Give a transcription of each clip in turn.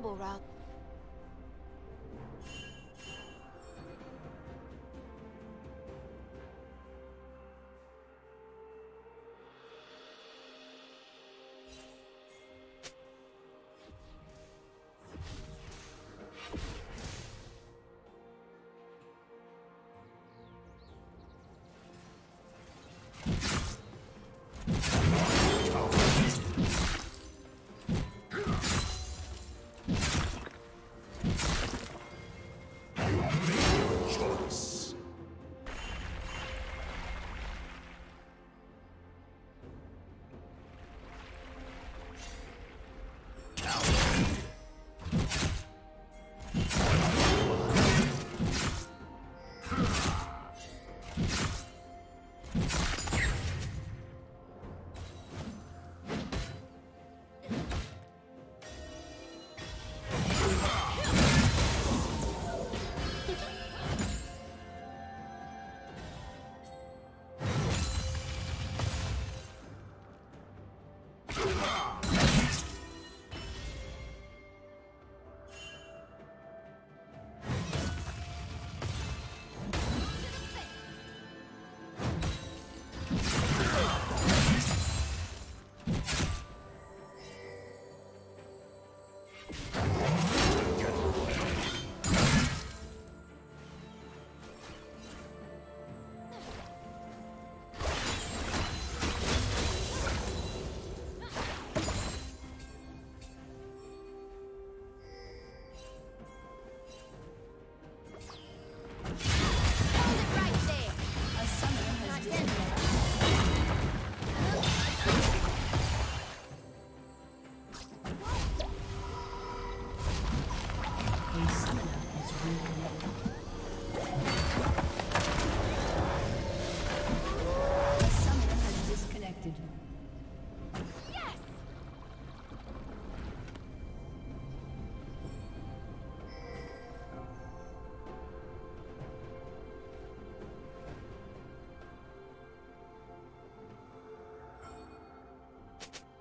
double route.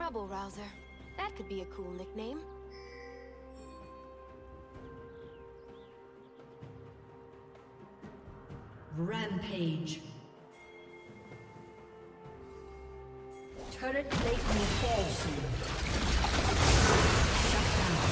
Trouble Rouser. That could be a cool nickname. Rampage. Turret plate will fall soon. Shut down.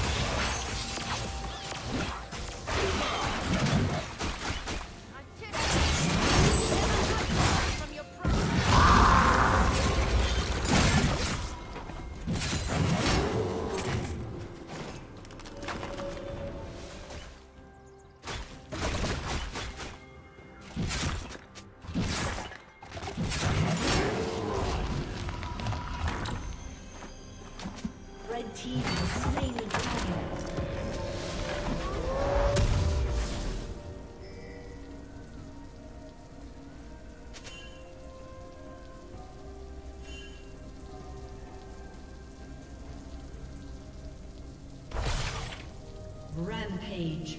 Rampage.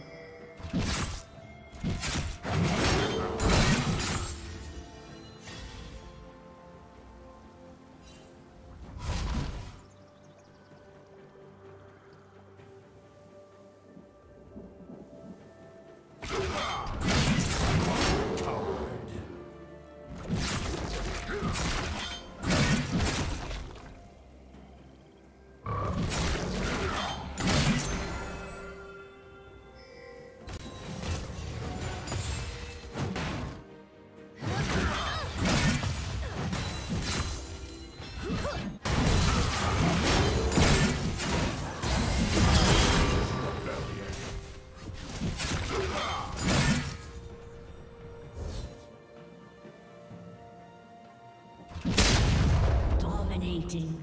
Dominating.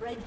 Red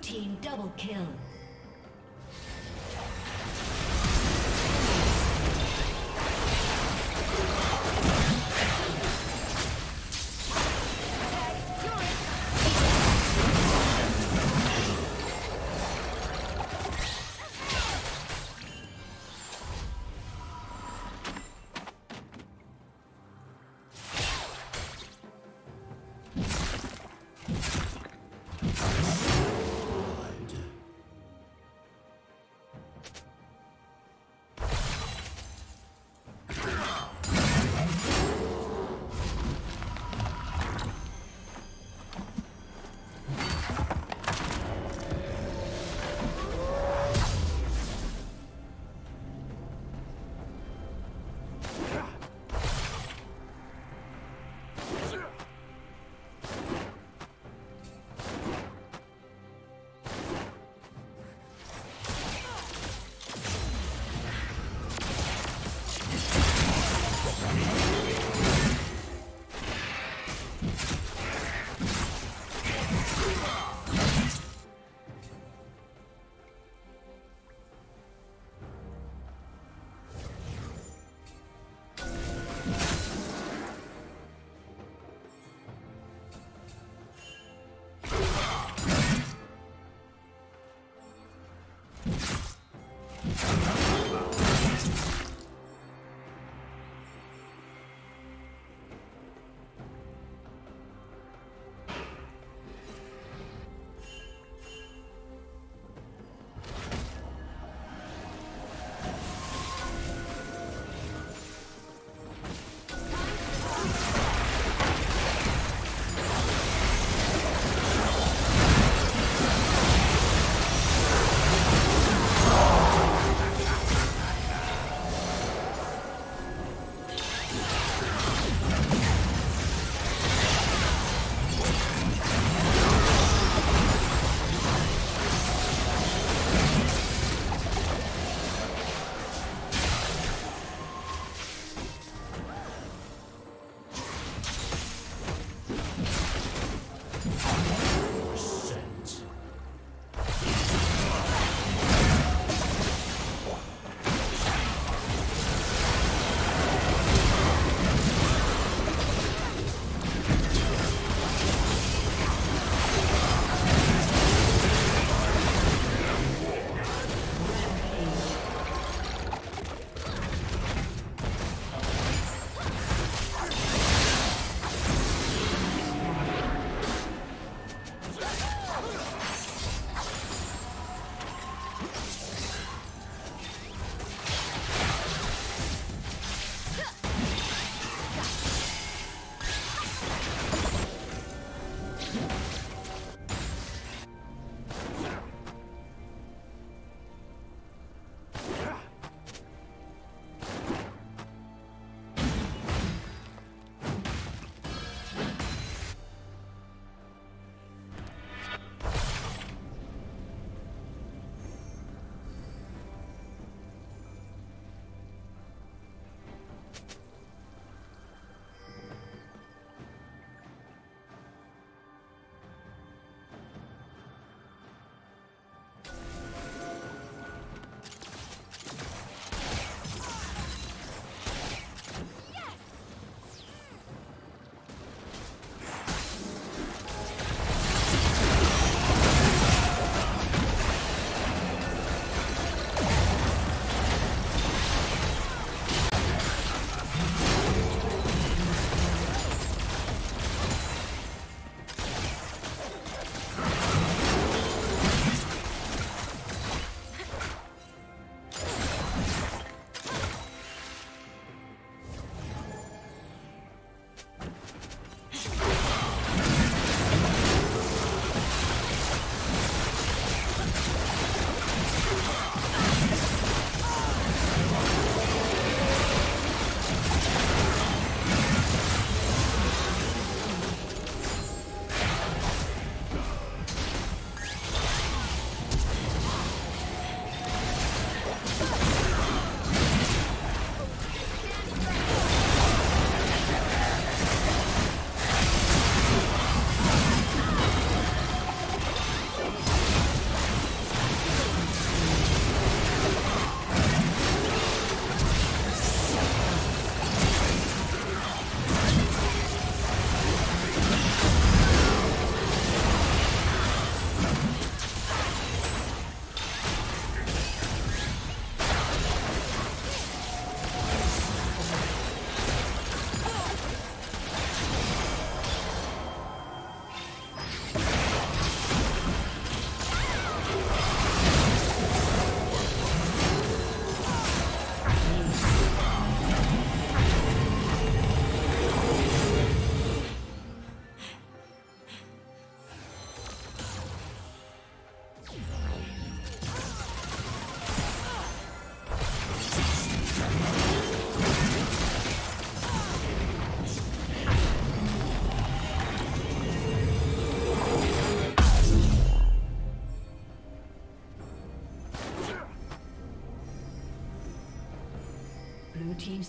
Team double kill. Blue team's